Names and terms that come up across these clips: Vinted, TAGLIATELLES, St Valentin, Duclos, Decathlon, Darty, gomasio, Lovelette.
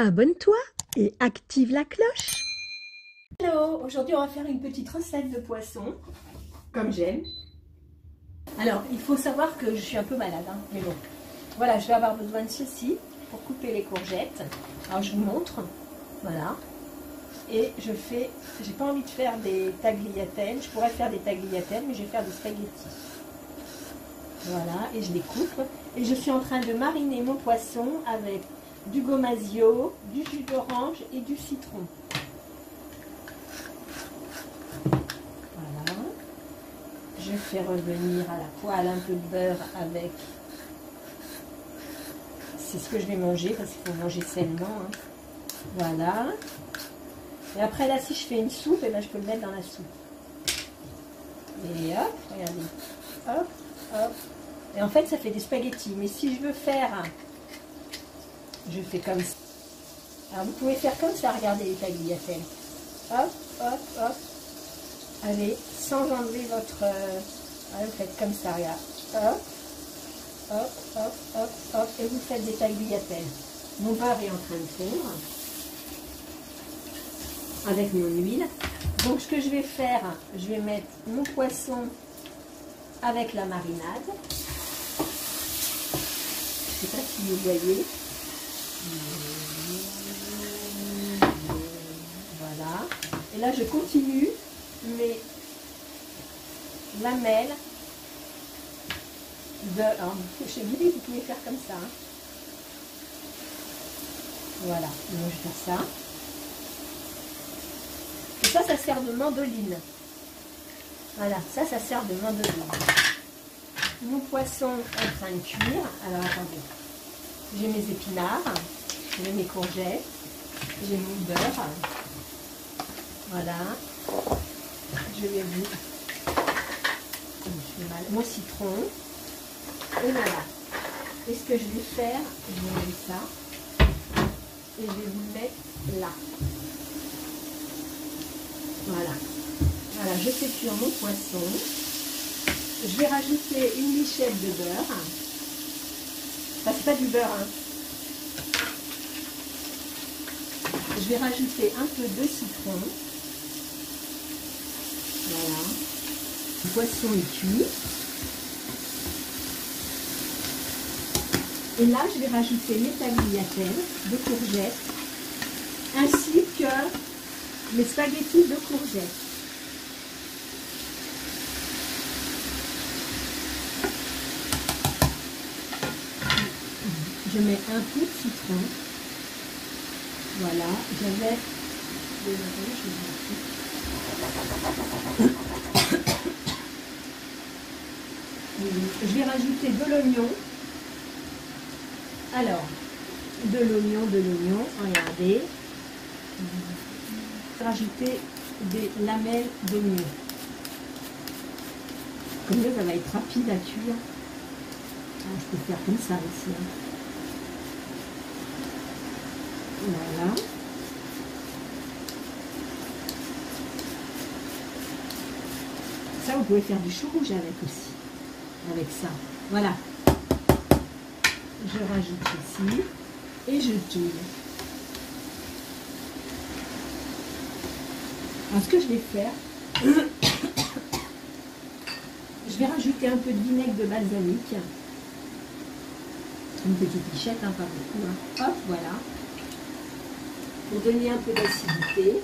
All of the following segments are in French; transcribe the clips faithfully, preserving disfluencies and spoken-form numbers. Abonne-toi et active la cloche. Hello, aujourd'hui on va faire une petite recette de poisson, comme j'aime. Alors, il faut savoir que je suis un peu malade, hein, mais bon. Voilà, je vais avoir besoin de ceci pour couper les courgettes. Alors, je vous montre, voilà. Et je fais, j'ai pas envie de faire des tagliatelles, je pourrais faire des tagliatelles, mais je vais faire des spaghettis. Voilà, et je les coupe. Et je suis en train de mariner mon poisson avec du gomasio, du jus d'orange et du citron. Voilà. Je fais revenir à la poêle un peu de beurre avec... C'est ce que je vais manger parce qu'il faut manger sainement, hein. Voilà. Et après là, si je fais une soupe, et ben, je peux le mettre dans la soupe. Et hop, regardez. Hop, hop. Et en fait, ça fait des spaghettis. Mais si je veux faire... Je fais comme ça. Alors, vous pouvez faire comme ça, regardez les tagliatelles. Hop, hop, hop. Allez, sans enlever votre... Allez, vous faites comme ça, regarde. Hop, hop, hop, hop, hop. Et vous faites des tagliatelles. Mon beurre est en train de fondre. Avec mon huile. Donc, ce que je vais faire, je vais mettre mon poisson avec la marinade. Je ne sais pas si vous voyez. Voilà. Et là, je continue, mais la mêle de... Alors, je vous dis, vous pouvez faire comme ça. Hein. Voilà. Donc, je fais ça. Et ça, ça sert de mandoline. Voilà. Ça, ça sert de mandoline. Mon poisson en train de cuire. Alors, attendez. J'ai mes épinards, j'ai mes courgettes, j'ai mon beurre. Voilà. Je vais vous... Je fais mal. Mon citron. Et voilà. Et ce que je vais faire, je vais mettre ça. Et je vais vous le mettre là. Voilà. Voilà, je fais cuire mon poisson. Je vais rajouter une lichette de beurre. Enfin, c'est pas du beurre, hein. Je vais rajouter un peu de citron. Voilà. Le poisson est cuit. Et là, je vais rajouter mes tagliatelles de courgettes, ainsi que mes spaghettis de courgettes. Je mets un peu de citron. Voilà, j'avais des oranges. Je vais rajouter de l'oignon. Alors, de l'oignon, de l'oignon, regardez. Je vais rajouter des lamelles d'oignon. Comme ça, ça va être rapide à cuire. Ah, je peux faire comme ça aussi. Hein. Voilà. Ça, vous pouvez faire du chou rouge avec aussi. Avec ça. Voilà. Je rajoute ici. Et je touille. Alors, ce que je vais faire, je vais rajouter un peu de vinaigre de balsamique. Une petite lichette, hein, pas beaucoup. Hein. Hop, voilà. Pour donner un peu d'acidité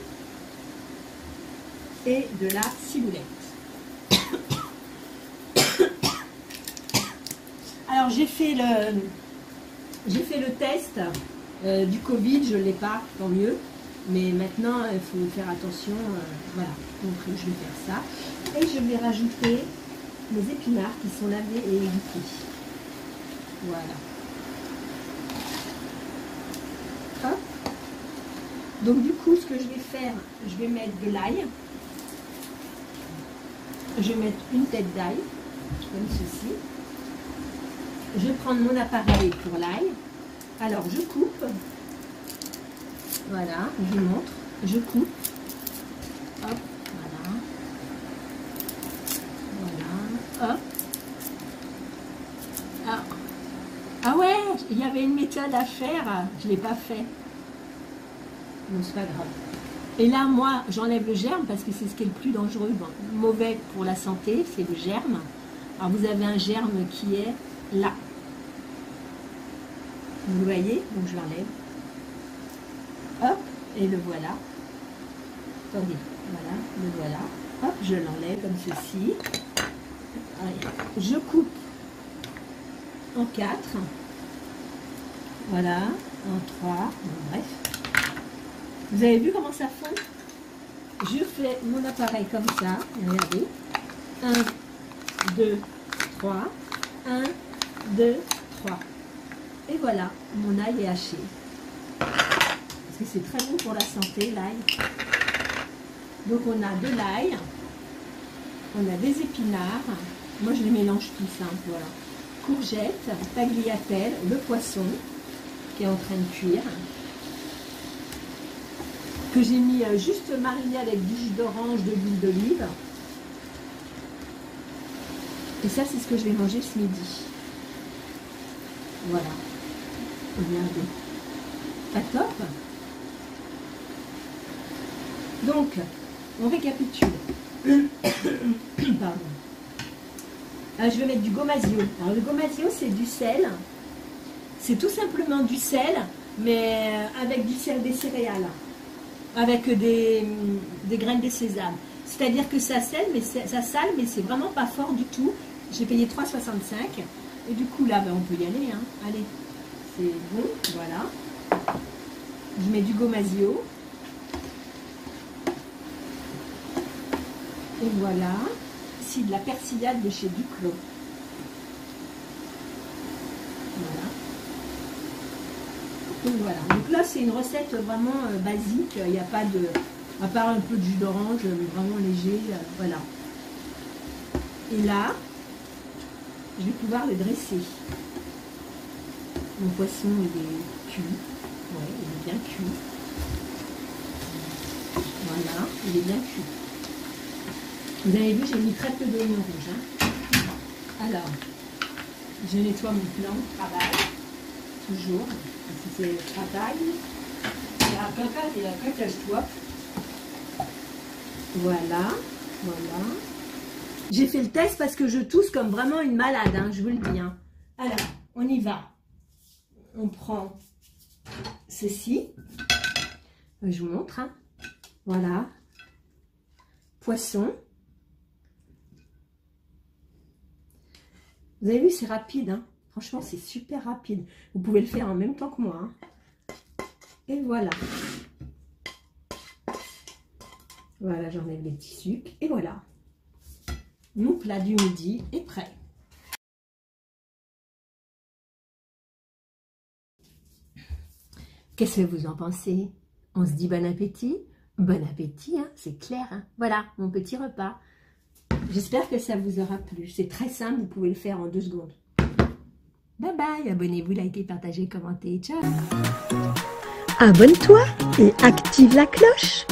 et de la ciboulette. Alors j'ai fait le j'ai fait le test euh, du Covid, je ne l'ai pas, tant mieux. Mais maintenant il faut faire attention. Euh, voilà, donc je vais faire ça. Et je vais rajouter mes épinards qui sont lavés et égouttées. Voilà. Hop. Donc du coup, ce que je vais faire, je vais mettre de l'ail. Je vais mettre une tête d'ail, comme ceci. Je vais prendre mon appareil pour l'ail. Alors je coupe. Voilà, je vous montre. Je coupe. Hop, voilà. Voilà, hop. Ah, ah ouais, il y avait une méthode à faire. Je ne l'ai pas fait. mais c'est pas grave. Et là, moi, j'enlève le germe parce que c'est ce qui est le plus dangereux, bon, mauvais pour la santé, c'est le germe. Alors, vous avez un germe qui est là. Vous le voyez? Donc, je l'enlève. Hop, et le voilà. Attendez, voilà, le voilà. Hop, je l'enlève comme ceci. Allez, je coupe en quatre. Voilà, en trois. Bon, bref. Vous avez vu comment ça fond? Je fais mon appareil comme ça. Regardez. un, deux, trois. un, deux, trois. Et voilà, mon ail est haché. Parce que c'est très bon pour la santé, l'ail. Donc on a de l'ail, on a des épinards, moi je les mélange tous, hein, voilà. Courgettes, tagliatelle, le poisson qui est en train de cuire, que j'ai mis juste mariné avec du jus d'orange, de l'huile d'olive. Et ça, c'est ce que je vais manger ce midi. Voilà. Regardez. Pas top. Donc, on récapitule. Pardon. Alors, je vais mettre du gomasio. Alors, le gomasio, c'est du sel. C'est tout simplement du sel, mais avec du sel des céréales. Avec des, des graines de sésame. C'est-à-dire que ça sale, mais ça sale, mais c'est vraiment pas fort du tout. J'ai payé trois soixante-cinq. Et du coup, là, ben, on peut y aller. Hein. Allez, c'est bon, voilà. Je mets du gomasio. Et voilà, ici de la persillade de chez Duclos. Voilà. Donc voilà. Donc là, c'est une recette vraiment euh, basique. Il n'y a pas de... À part un peu de jus d'orange, mais vraiment léger. Euh, voilà. Et là, je vais pouvoir le dresser. Mon poisson, il est cuit. Ouais, il est bien cuit. Voilà, il est bien cuit. Vous avez vu, j'ai mis très peu d'oignons rouges. Hein. Alors, je nettoie mon plan de travail, toujours. C'est le travail. Et après, il y a un cotage-toi. Voilà, voilà. J'ai fait le test parce que je tousse comme vraiment une malade, hein, je vous le dis. Hein. Alors, on y va. On prend ceci. Je vous montre. Hein. Voilà. Poisson. Vous avez vu, c'est rapide, hein. Franchement, c'est super rapide. Vous pouvez le faire en même temps que moi. Hein. Et voilà. Voilà, j'enlève les petits sucres. Et voilà. Mon plat du midi est prêt. Qu'est-ce que vous en pensez? On se dit bon appétit? Bon appétit, hein, c'est clair. Hein. Voilà, mon petit repas. J'espère que ça vous aura plu. C'est très simple, vous pouvez le faire en deux secondes. Bye bye, abonnez-vous, likez, partagez, commentez. Ciao. Abonne-toi et active la cloche.